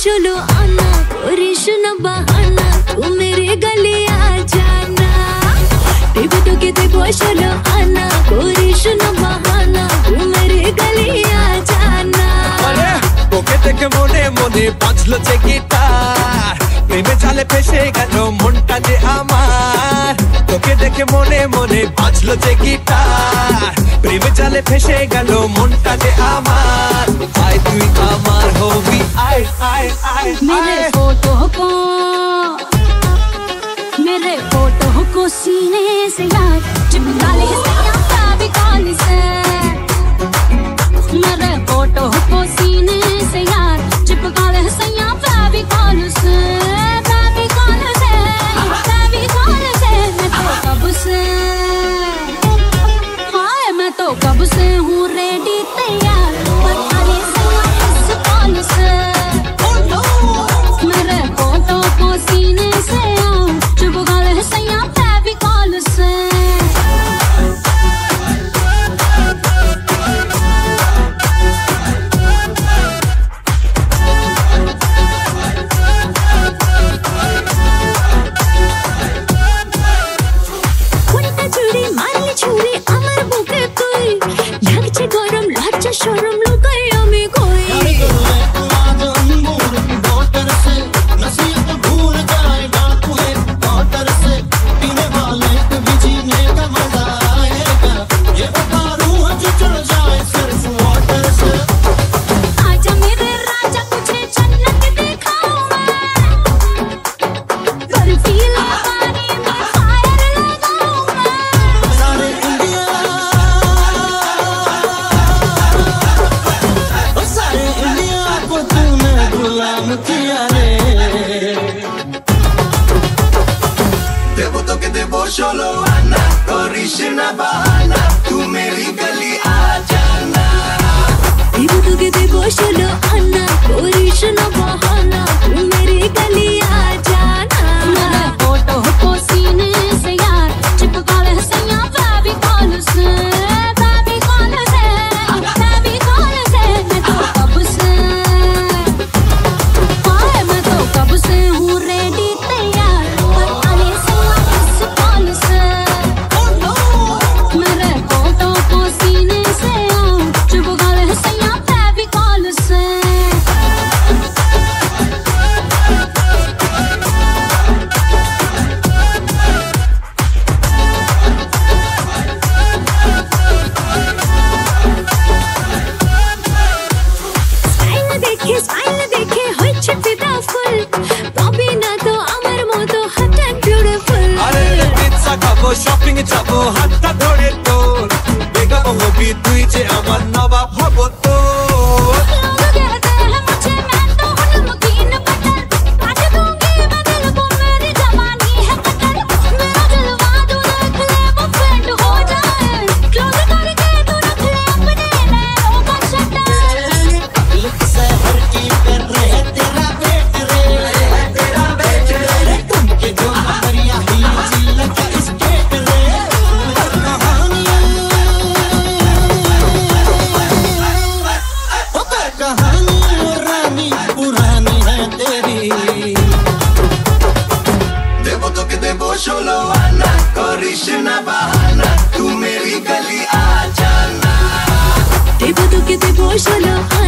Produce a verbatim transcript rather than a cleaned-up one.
शोलोआना कोरिशना बहाना तू मेरे गले आ जाना तेरे तो के तेरे वो शोलोआना कोरिशना बहाना तू मेरे गले आ जाना अरे बोके के मोने मोने पाँच लोचे गिटार प्रेम झाले पेशेगा नो मुंटा जे आमार बोके देखे मोने मोने पाँच लोचे गिटार प्रेम झाले पेशेगा नो मुंटा जे आमार आई तू आमार होगी आई आई मेरे फोटो को मेरे फोटो को सीने से यार चिपका ले सैया भी कान से मेरे फोटो को सीने से यार चिपका ले सैया भी कान से भी कान से भी कान से मैं तो कब से हाय मैं तो कब से हूँ रेडी तैयार बता ले सैया कान से शोलोआना कोरिशना बहाना तू मेरी गली आ जाना तेरे तो के तेरे शोलोआना कोरिशना बहाना तू मेरी गली आ जाना मेरा फोटो को सीने से यार चिपका ले सैया बाबी कॉल से बाबी कॉल से बाबी कॉल से मैं तो कब से हाय मैं तो कब से हूँ रेडी तैयार शॉपिंग जाबो हातটা ধরে তোর বেগা হবি তুই যে আমার নবাব হব তো लोग कहते हैं मुझे मैं तो हूं नमकीन पटल काट दूंगी मैं दिल को मेरी जवानी है पटल मेरा जलवा तू रख ले वो फेंट हो जाए क्लोज करके तू रख ले अपने नैनों का शटर लुक से हर की कर रहे तेरा बेट रे तेरा बेट रे तुम के जो हमारिया ही जिल्ला का शोलोआना कोरिशना बहाना तू मेरी गली आ जाना तेरे तो के तेरे शोलोआना।